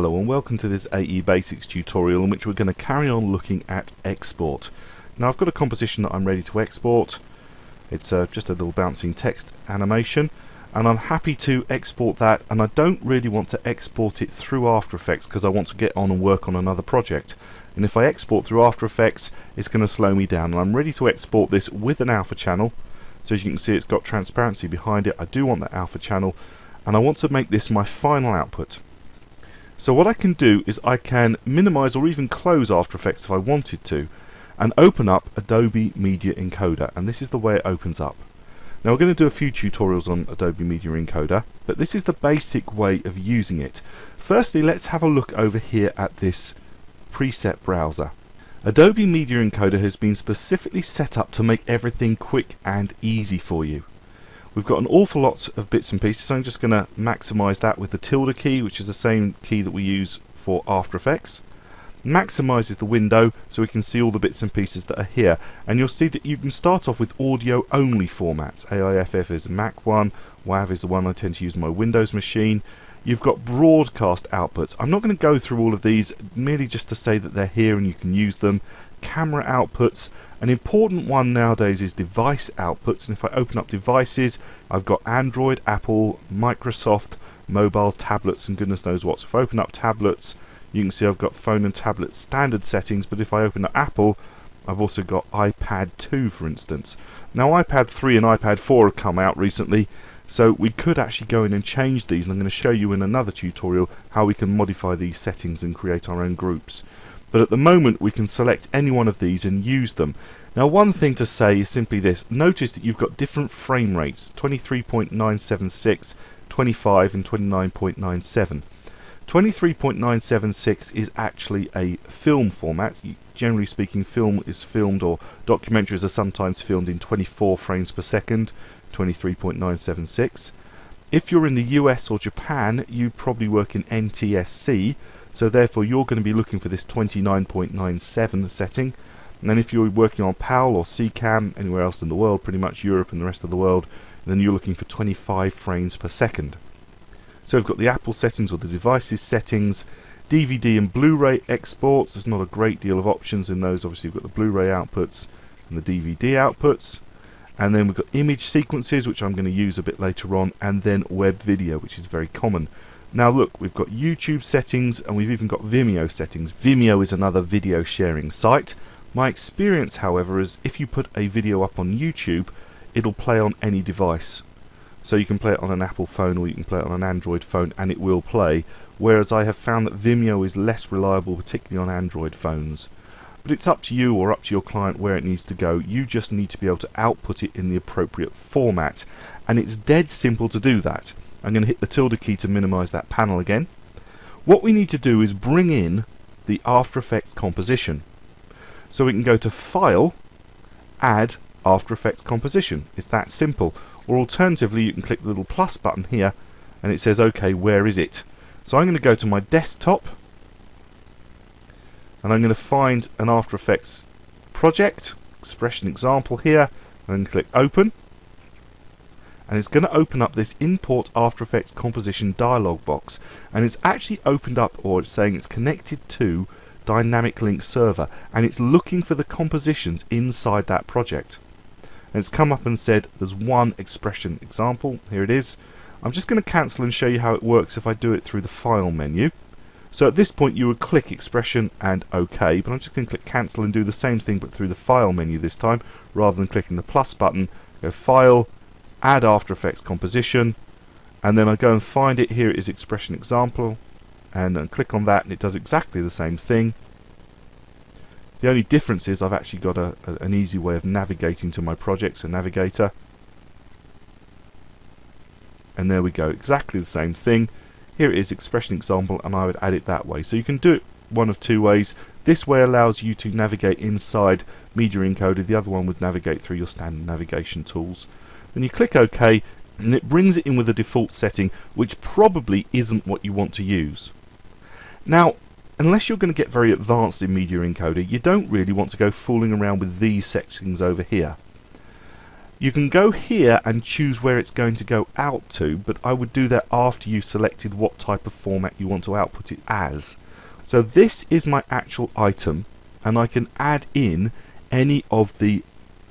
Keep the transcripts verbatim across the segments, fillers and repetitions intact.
Hello and welcome to this A E Basics tutorial in which we're going to carry on looking at export. Now I've got a composition that I'm ready to export. It's uh, just a little bouncing text animation, and I'm happy to export that, and I don't really want to export it through After Effects because I want to get on and work on another project. And if I export through After Effects, it's going to slow me down, and I'm ready to export this with an alpha channel. So as you can see, it's got transparency behind it. I do want that alpha channel, and I want to make this my final output. So what I can do is I can minimize or even close After Effects if I wanted to, and open up Adobe Media Encoder, and this is the way it opens up. Now we're going to do a few tutorials on Adobe Media Encoder, but this is the basic way of using it. Firstly, let's have a look over here at this preset browser. Adobe Media Encoder has been specifically set up to make everything quick and easy for you. We've got an awful lot of bits and pieces, so I'm just going to maximize that with the tilde key, which is the same key that we use for After Effects. Maximizes the window so we can see all the bits and pieces that are here, and you'll see that you can start off with audio only formats. A I F F is Mac one, WAV is the one I tend to use on my Windows machine. You've got broadcast outputs. I'm not going to go through all of these, merely just to say that they're here and you can use them. Camera outputs. An important one nowadays is device outputs, and if I open up devices, I've got Android, Apple, Microsoft, mobiles, tablets, and goodness knows what. So if I open up tablets, you can see I've got phone and tablet standard settings, but if I open up Apple, I've also got iPad two, for instance. Now iPad three and iPad four have come out recently, so we could actually go in and change these, and I'm going to show you in another tutorial how we can modify these settings and create our own groups. But at the moment we can select any one of these and use them. Now one thing to say is simply this: notice that you've got different frame rates, twenty-three point nine seven six, twenty-five and twenty-nine point nine seven. twenty-three point nine seven six is actually a film format. Generally speaking, film is filmed, or documentaries are sometimes filmed in twenty-four frames per second, twenty-three point nine seven six. If you're in the U S or Japan, you probably work in N T S C, so therefore you're going to be looking for this twenty-nine point nine seven setting. And then if you're working on PAL or SECAM, anywhere else in the world, pretty much Europe and the rest of the world, then you're looking for twenty-five frames per second. So we've got the Apple settings, or the devices settings, D V D and Blu-ray exports. There's not a great deal of options in those. Obviously we've got the Blu-ray outputs and the D V D outputs, and then we've got image sequences, which I'm going to use a bit later on, and then web video, which is very common. Now look, we've got YouTube settings, and we've even got Vimeo settings. Vimeo is another video sharing site. My experience, however, is if you put a video up on YouTube, it'll play on any device. So you can play it on an Apple phone, or you can play it on an Android phone, and it will play, whereas I have found that Vimeo is less reliable, particularly on Android phones. But it's up to you, or up to your client, where it needs to go. You just need to be able to output it in the appropriate format, and it's dead simple to do that. I'm going to hit the tilde key to minimize that panel again. What we need to do is bring in the After Effects composition. So we can go to File, Add After Effects Composition. It's that simple. Or alternatively, you can click the little plus button here and it says, OK, where is it? So I'm going to go to my desktop, and I'm going to find an After Effects project, expression example here, and then click open, and it's going to open up this import After Effects composition dialog box, and it's actually opened up, or it's saying it's connected to Dynamic Link Server, and it's looking for the compositions inside that project. And it's come up and said there's one expression example. Here it is. I'm just going to cancel and show you how it works if I do it through the file menu. So at this point you would click expression and OK, but I'm just going to click cancel and do the same thing but through the file menu this time, rather than clicking the plus button. Go File, Add After Effects Composition, and then I go and find it. Here it is, expression example, and then click on that, and it does exactly the same thing. The only difference is I've actually got a, a, an easy way of navigating to my projects, a navigator. And there we go, exactly the same thing. Here it is, expression example, and I would add it that way. So you can do it one of two ways. This way allows you to navigate inside Media Encoder, the other one would navigate through your standard navigation tools. Then you click OK, and it brings it in with a default setting, which probably isn't what you want to use. Now, unless you're going to get very advanced in Media Encoder, you don't really want to go fooling around with these sections over here. You can go here and choose where it's going to go out to, but I would do that after you've selected what type of format you want to output it as. So this is my actual item, and I can add in any of the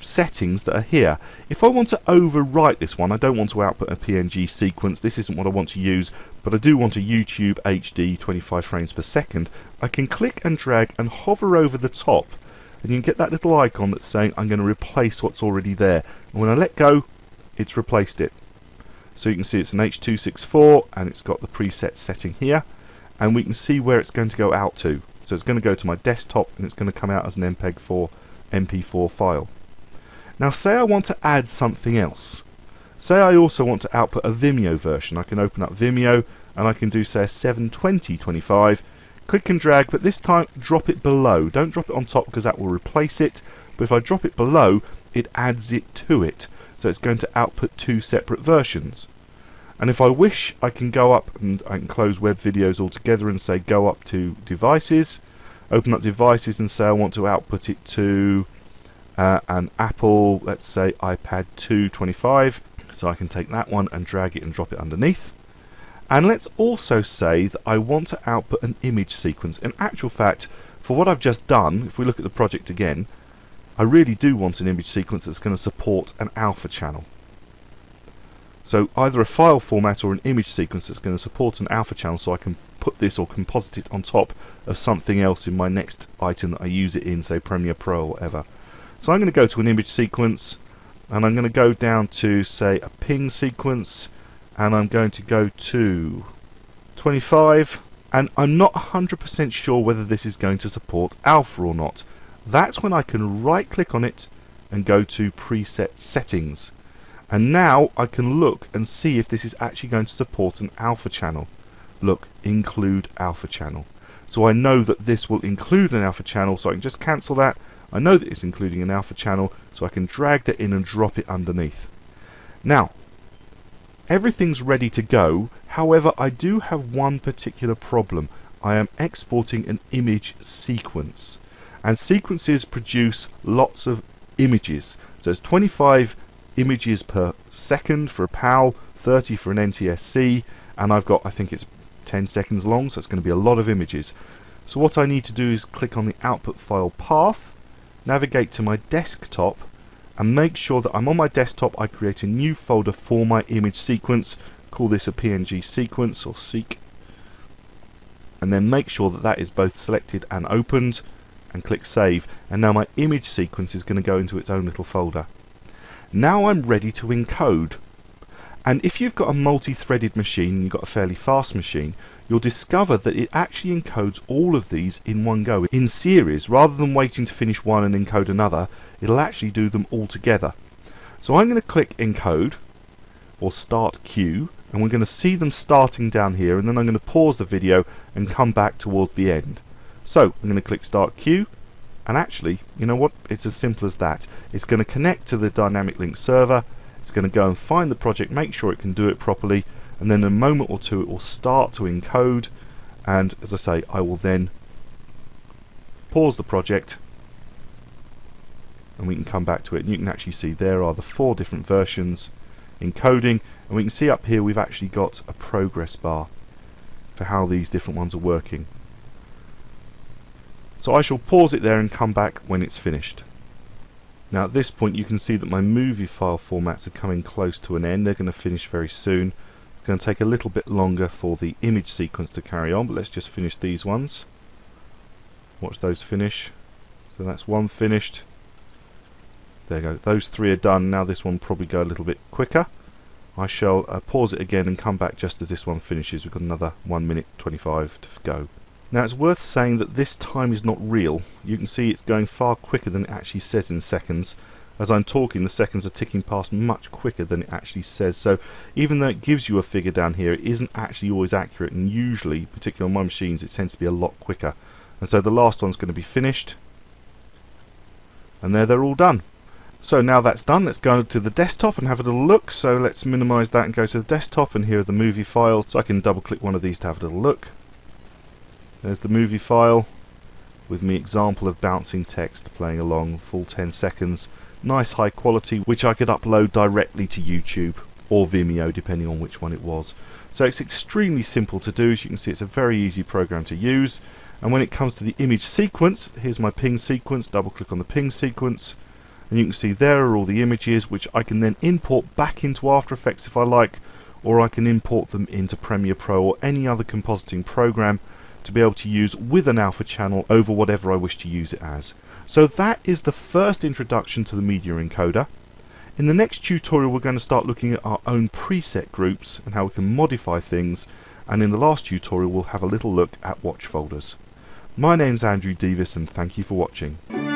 settings that are here. If I want to overwrite this one, I don't want to output a P N G sequence, this isn't what I want to use, but I do want a YouTube H D twenty-five frames per second, I can click and drag and hover over the top, and you can get that little icon that's saying I'm going to replace what's already there. And when I let go, it's replaced it. So you can see it's an H two sixty-four, and it's got the preset setting here, and we can see where it's going to go out to. So it's going to go to my desktop, and it's going to come out as an M P E G four M P four file. Now say I want to add something else. Say I also want to output a Vimeo version. I can open up Vimeo, and I can do, say, a seven twenty twenty-five, click and drag, but this time drop it below. Don't drop it on top because that will replace it, but if I drop it below, it adds it to it. So it's going to output two separate versions. And if I wish, I can go up and I can close web videos altogether and say go up to devices, open up devices and say I want to output it to uh, an Apple, let's say iPad two twenty-five, so I can take that one and drag it and drop it underneath. And let's also say that I want to output an image sequence. In actual fact, for what I've just done, if we look at the project again, I really do want an image sequence that's going to support an alpha channel. So either a file format or an image sequence that's going to support an alpha channel, so I can put this or composite it on top of something else in my next item that I use it in, say Premiere Pro or whatever. So I'm going to go to an image sequence, and I'm going to go down to, say, a ping sequence, and I'm going to go to twenty-five, and I'm not one hundred percent sure whether this is going to support alpha or not. That's when I can right click on it and go to preset settings, and now I can look and see if this is actually going to support an alpha channel. Look, include alpha channel. So I know that this will include an alpha channel, so I can just cancel that. I know that it's including an alpha channel, so I can drag that in and drop it underneath. Now everything's ready to go, however I do have one particular problem. I am exporting an image sequence, and sequences produce lots of images. So it's twenty-five images per second for a P A L, thirty for an N T S C, and I've got, I think it's ten seconds long, so it's going to be a lot of images. So what I need to do is click on the output file path, navigate to my desktop, and make sure that I'm on my desktop. I create a new folder for my image sequence, call this a P N G sequence or seek, and then make sure that that is both selected and opened, and click save. And now my image sequence is going to go into its own little folder. Now I'm ready to encode. And if you've got a multi-threaded machine, and you've got a fairly fast machine, you'll discover that it actually encodes all of these in one go, in series. Rather than waiting to finish one and encode another, it'll actually do them all together. So I'm going to click encode, or start queue, and we're going to see them starting down here, and then I'm going to pause the video and come back towards the end. So I'm going to click start queue, and actually, you know what, it's as simple as that. It's going to connect to the dynamic link server, it's going to go and find the project, make sure it can do it properly, and then in a moment or two it will start to encode, and as I say, I will then pause the project and we can come back to it. And you can actually see there are the four different versions encoding, and we can see up here we've actually got a progress bar for how these different ones are working. So I shall pause it there and come back when it's finished. Now at this point you can see that my movie file formats are coming close to an end. They're going to finish very soon. It's going to take a little bit longer for the image sequence to carry on, but let's just finish these ones. Watch those finish. So that's one finished. There you go. Those three are done. Now this one will probably go a little bit quicker. I shall uh, pause it again and come back just as this one finishes. We've got another one minute twenty-five to go. Now it's worth saying that this time is not real. You can see it's going far quicker than it actually says in seconds. As I'm talking, the seconds are ticking past much quicker than it actually says. So even though it gives you a figure down here, it isn't actually always accurate, and usually, particularly on my machines, it tends to be a lot quicker. And so the last one's going to be finished. And there they're all done. So now that's done, let's go to the desktop and have a little look. So let's minimize that and go to the desktop, and here are the movie files. So I can double click one of these to have a little look. There's the movie file with my example of bouncing text playing along, full ten seconds. nice high quality, which I could upload directly to YouTube or Vimeo, depending on which one it was. So it's extremely simple to do. As you can see, it's a very easy program to use. And when it comes to the image sequence, here's my ping sequence. Double click on the ping sequence, and you can see there are all the images, which I can then import back into After Effects if I like, or I can import them into Premiere Pro or any other compositing program to be able to use with an alpha channel over whatever I wish to use it as. So that is the first introduction to the Media Encoder. In the next tutorial we're going to start looking at our own preset groups and how we can modify things, and in the last tutorial we'll have a little look at watch folders. My name's Andrew Devis, and thank you for watching.